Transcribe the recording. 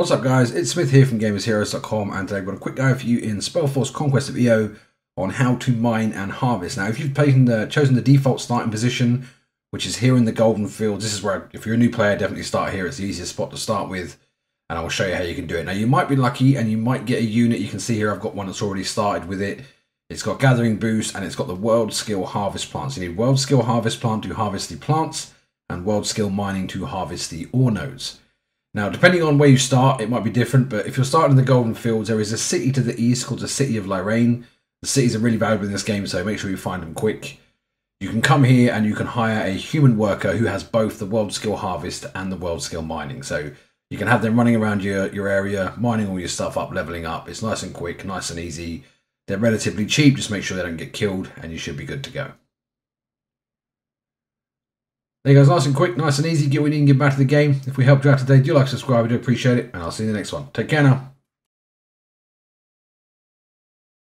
What's up guys, it's Smith here from GamersHeroes.com, and today I've got a quick guide for you in SpellForce Conquest of Eo on how to mine and harvest. Now if you've chosen the default starting position, which is here in the golden fields, this is where, if you're a new player, definitely start here. It's the easiest spot to start with, and I will show you how you can do it. Now you might be lucky and you might get a unit. You can see here I've got one that's already started with it. It's got Gathering Boost and it's got the World Skill Harvest Plants. You need World Skill Harvest Plant to harvest the plants and World Skill Mining to harvest the ore nodes. Now, depending on where you start, it might be different, but if you're starting in the Golden Fields, there is a city to the east called the City of Lyrane. The cities are really valuable in this game, so make sure you find them quick. You can come here and you can hire a human worker who has both the World Skill Harvest and the World Skill Mining. So you can have them running around your area, mining all your stuff up, leveling up. It's nice and quick, nice and easy. They're relatively cheap, just make sure they don't get killed and you should be good to go. There you guys, nice and quick, nice and easy, get what you need and get back to the game. If we helped you out today, do like, subscribe, I do appreciate it, and I'll see you in the next one. Take care now.